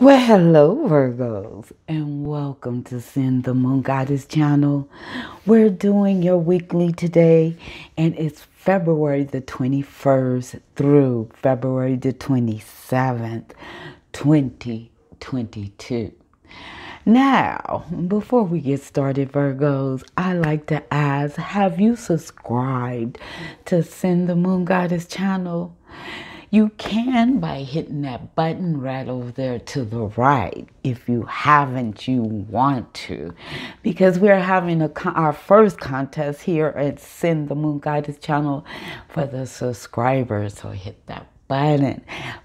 Well, hello Virgos, and welcome to Cyn the Moon Goddess channel. We're doing your weekly today, and it's February the 21st through February the 27th, 2022. Now, before we get started, Virgos, I like to ask, have you subscribed to Cyn the Moon Goddess channel? You can by hitting that button right over there to the right. If you haven't, you want to, because we're having our first contest here at Cyn the Moon Goddess channel for the subscribers. So hit that button.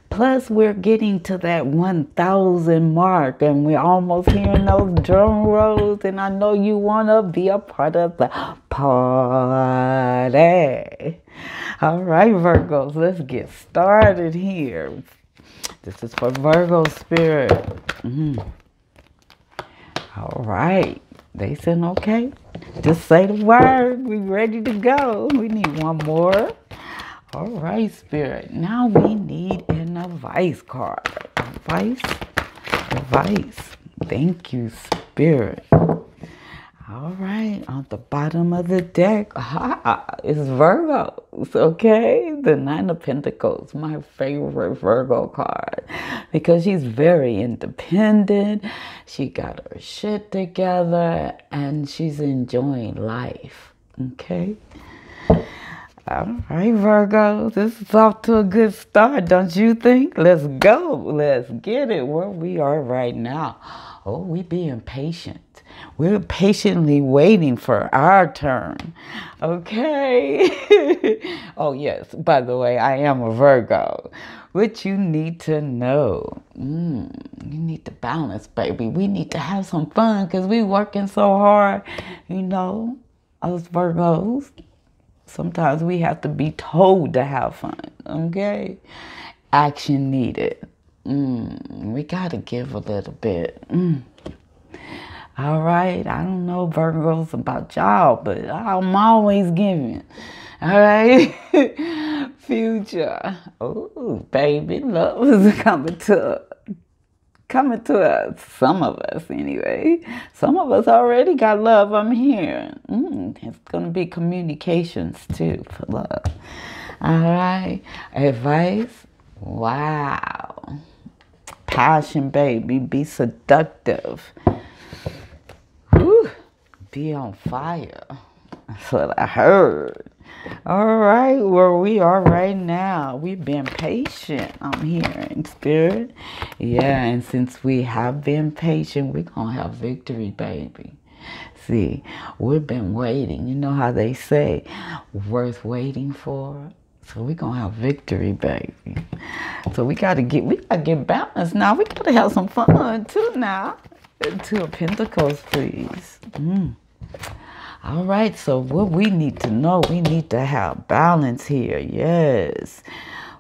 Plus, we're getting to that 1,000 mark, and we're almost hearing those drum rolls. And I know you want to be a part of the party. All right, Virgos, let's get started here. This is for Virgo spirit. All right. They said, okay, just say the word. We ready to go. We need one more. All right, spirit. Now we need an advice card. Advice. Thank you, spirit. All right, on the bottom of the deck, it's Virgos, okay? The 9 of Pentacles, my favorite Virgo card, because she's very independent. She got her shit together, and she's enjoying life, okay? All right, Virgo, this is off to a good start, don't you think? Let's go. Let's get it where we are right now. Oh, we're being patient. We're patiently waiting for our turn, okay? Oh, yes, by the way, I am a Virgo, which you need to know. You need to balance, baby. We need to have some fun because we're working so hard, you know, us Virgos. Sometimes we have to be told to have fun, okay? Action needed. We got to give a little bit. All right. I don't know, Virgos, about y'all, but I'm always giving. All right? Future. Oh, baby, love is coming to us. Some of us, anyway. Some of us already got love. I'm here. It's going to be communications, too, for love. All right. Advice. Wow. Passion, baby. Be seductive. Whew. Be on fire. That's what I heard. All right, where we are right now. We've been patient. I'm here in spirit. Yeah, and since we have been patient, we're going to have victory, baby. See, we've been waiting. You know how they say, worth waiting for? So we're going to have victory, baby. So we got to get balanced now. We got to have some fun, too, now. Two of Pentacles, please. All right, so what we need to know, we need to have balance here. Yes.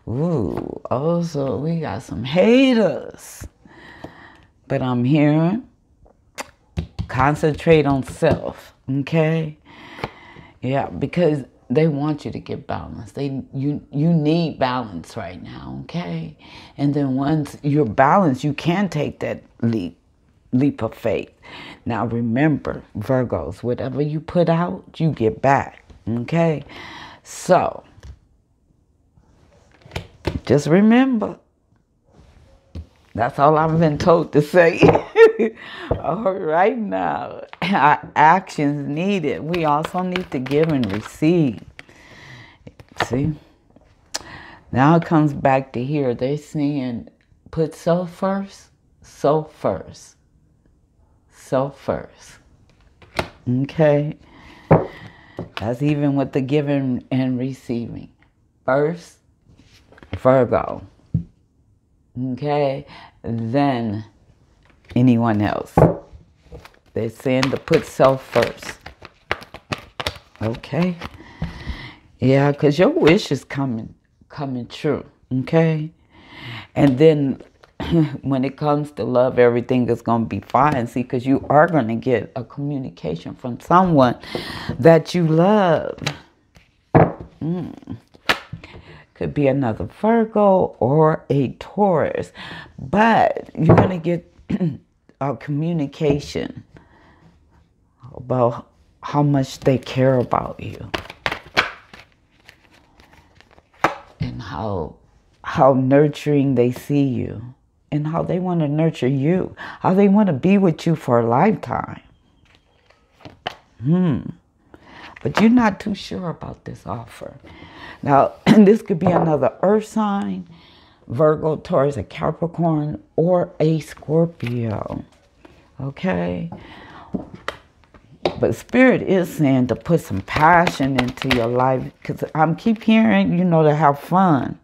Ooh, also, we got some haters. But I'm hearing, concentrate on self, okay? Yeah, because they want you to get balanced. You need balance right now, okay? And then once you're balanced, you can take that leap of faith. Now remember, Virgos, whatever you put out, you get back, okay? So just remember, that's all I've been told to say. All right, now our actions needed. We also need to give and receive. See, now it comes back to here. They're saying put self first, self first, self first, okay? That's even with the giving and receiving. First, Virgo, okay? Then anyone else. They're saying to put self first, okay? Yeah, because your wish is coming true, okay? And then when it comes to love, everything is going to be fine. See, because you are going to get a communication from someone that you love. could be another Virgo or a Taurus, but you're going to get a communication about how much they care about you and how nurturing they see you and how they want to nurture you, how they want to be with you for a lifetime. But you're not too sure about this offer. Now, this could be another earth sign, Virgo, Taurus, a Capricorn, or a Scorpio. Okay? But Spirit is saying to put some passion into your life, because I keep hearing, you know, to have fun.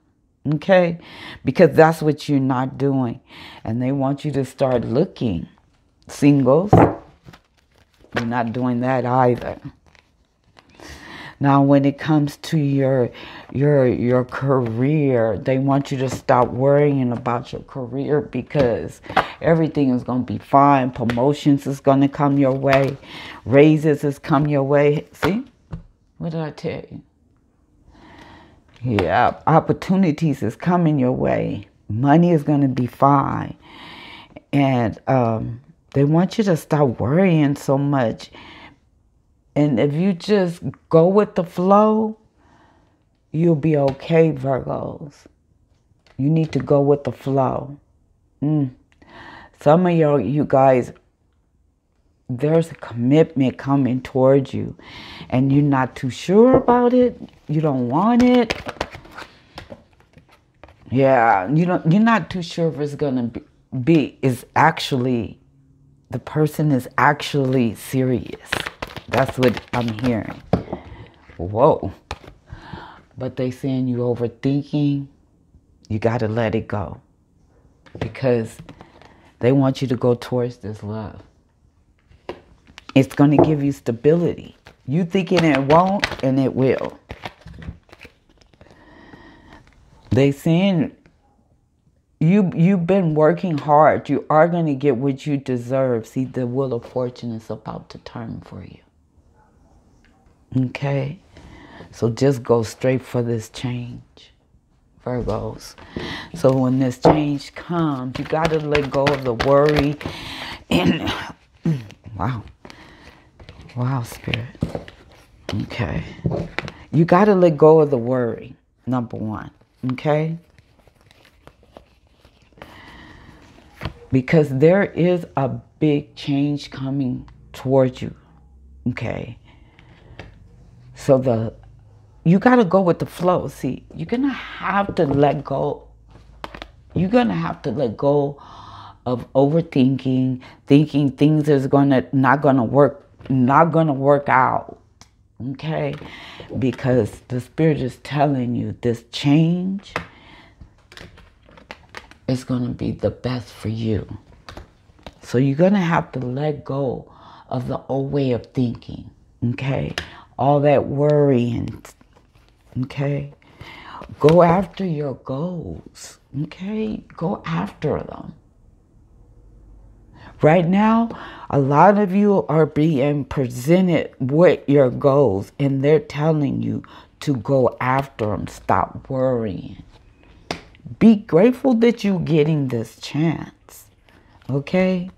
Okay? Because that's what you're not doing. And they want you to start looking. Singles, you're not doing that either. Now, when it comes to your career, they want you to stop worrying about your career because everything is going to be fine. Promotions is going to come your way. Raises is come your way. See? What did I tell you? Yeah, opportunities is coming your way. Money is going to be fine. And they want you to stop worrying so much. And if you just go with the flow, you'll be okay, Virgos. You need to go with the flow. Some of you guys, there's a commitment coming towards you. And you're not too sure about it. You don't want it. Yeah, you're not too sure if it's going to be, is actually, the person is actually serious. That's what I'm hearing. Whoa. But they saying you overthinking. You got to let it go. Because they want you to go towards this love. It's going to give you stability. You thinking it won't, and it will. They saying you've been working hard. You are going to get what you deserve. See, the wheel of fortune is about to turn for you. Okay, so just go straight for this change, Virgos. So when this change comes, you got to let go of the worry. And wow, Spirit. Okay, you got to let go of the worry, number one, okay? Because there is a big change coming towards you, okay? So you got to go with the flow. See, you're going to have to let go. You're going to have to let go of overthinking, thinking things is not going to work out. Okay? Because the Spirit is telling you this change is going to be the best for you. So you're going to have to let go of the old way of thinking. Okay? All that worrying, okay? Go after your goals, okay? Go after them. Right now, a lot of you are being presented with your goals, and they're telling you to go after them. Stop worrying. Be grateful that you're getting this chance, okay?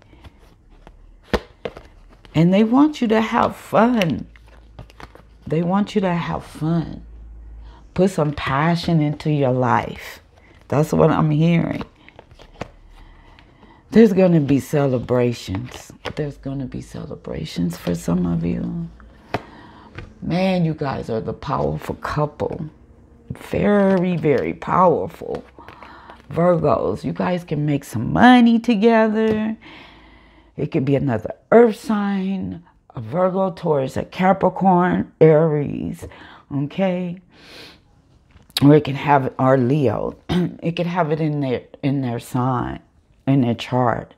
And they want you to have fun. They want you to have fun. Put some passion into your life. That's what I'm hearing. There's going to be celebrations. There's going to be celebrations for some of you. Man, you guys are the powerful couple. Very, very powerful. Virgos, you guys can make some money together. It could be another earth sign. A Virgo, Taurus, a Capricorn, Aries, okay? Or it can have, or Leo. It could have it in their sign, in their chart.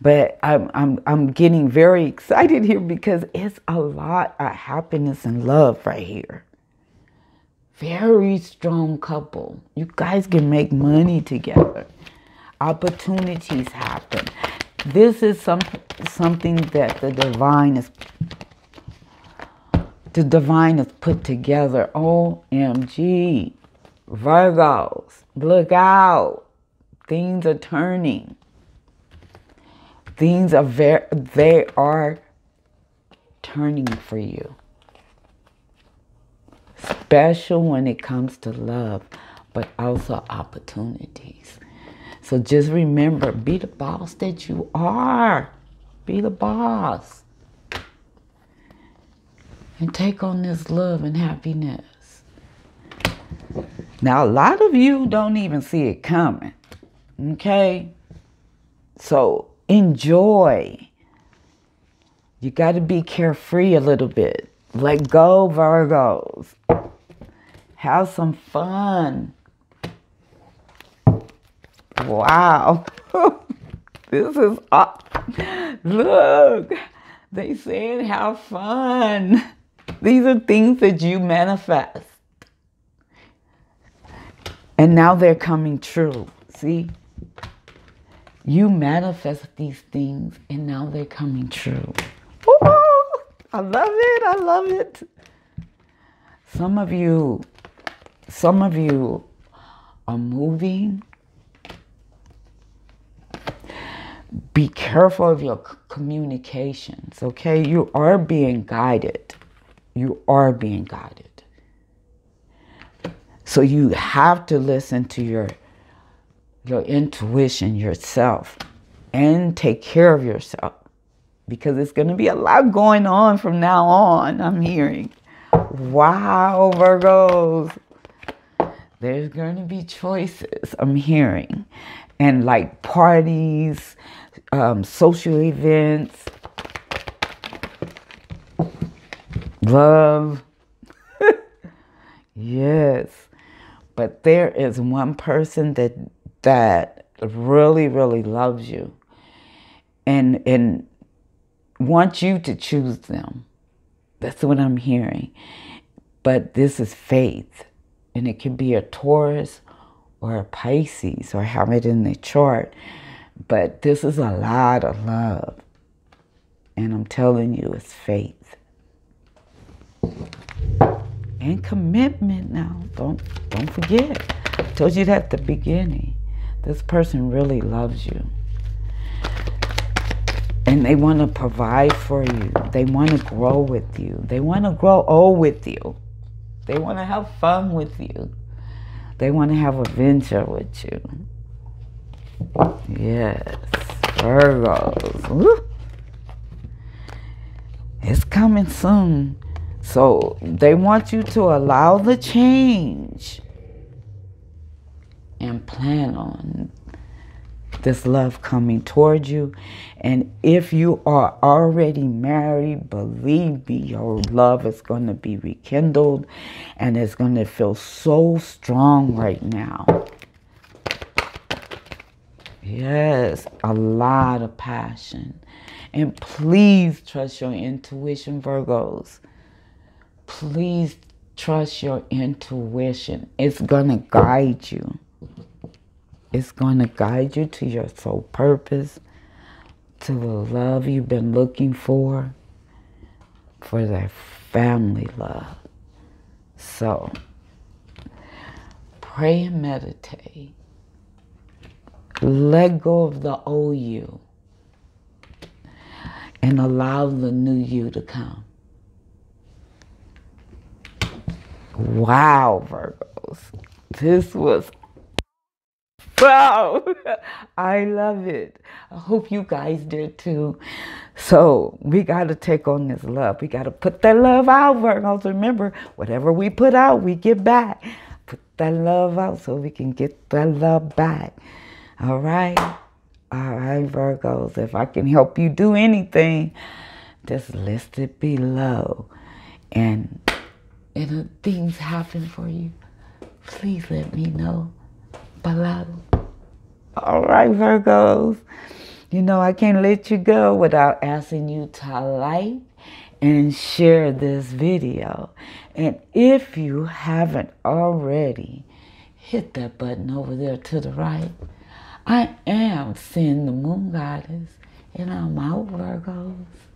But I'm getting very excited here because it's a lot of happiness and love right here. Very strong couple. You guys can make money together. Opportunities happen. This is something that the divine is put together. OMG. Virgos, look out. Things are turning. Things are they are turning for you. Special when it comes to love, but also opportunities. So just remember, be the boss that you are. Be the boss. And take on this love and happiness. Now, a lot of you don't even see it coming. Okay? So, enjoy. You got to be carefree a little bit. Let go, Virgos. Have some fun. Wow. This is awesome. Look. They said have fun. These are things that you manifest. And now they're coming true. See? You manifest these things and now they're coming true. Ooh, I love it. I love it. Some of you are moving. Be careful of your communications, okay? You are being guided. You are being guided. So you have to listen to your intuition, yourself, and take care of yourself, because it's going to be a lot going on from now on, I'm hearing. Wow, Virgos. There's going to be choices, I'm hearing. And like parties, social events, love. Yes. But there is one person that really, really loves you and wants you to choose them. That's what I'm hearing. But this is faith. And it can be a Taurus or a Pisces, or have it in the chart. But this is a lot of love. And I'm telling you, it's faith. And commitment now. Don't forget. I told you that at the beginning. This person really loves you. And they want to provide for you. They want to grow with you. They want to grow old with you. They want to have fun with you. They want to have a venture with you. Yes, Virgos. Woo. It's coming soon. So they want you to allow the change and plan on this love coming toward you. And if you are already married, believe me, your love is going to be rekindled, and it's going to feel so strong right now. Yes, a lot of passion. And please trust your intuition, Virgos. Please trust your intuition. It's going to guide you. It's going to guide you to your soul purpose, to the love you've been looking for that family love. So, pray and meditate. Let go of the old you and allow the new you to come. Wow, Virgos. This was awesome. Wow, I love it. I hope you guys did too. So we got to take on this love. We got to put that love out, Virgos. Remember, whatever we put out, we get back. Put that love out so we can get that love back. All right? All right, Virgos. If I can help you do anything, just list it below. And if things happen for you, please let me know. Below. All right, Virgos. You know, I can't let you go without asking you to like and share this video. And if you haven't already, hit that button over there to the right. I am Cyn the Moon Goddess, and I'm out, Virgos.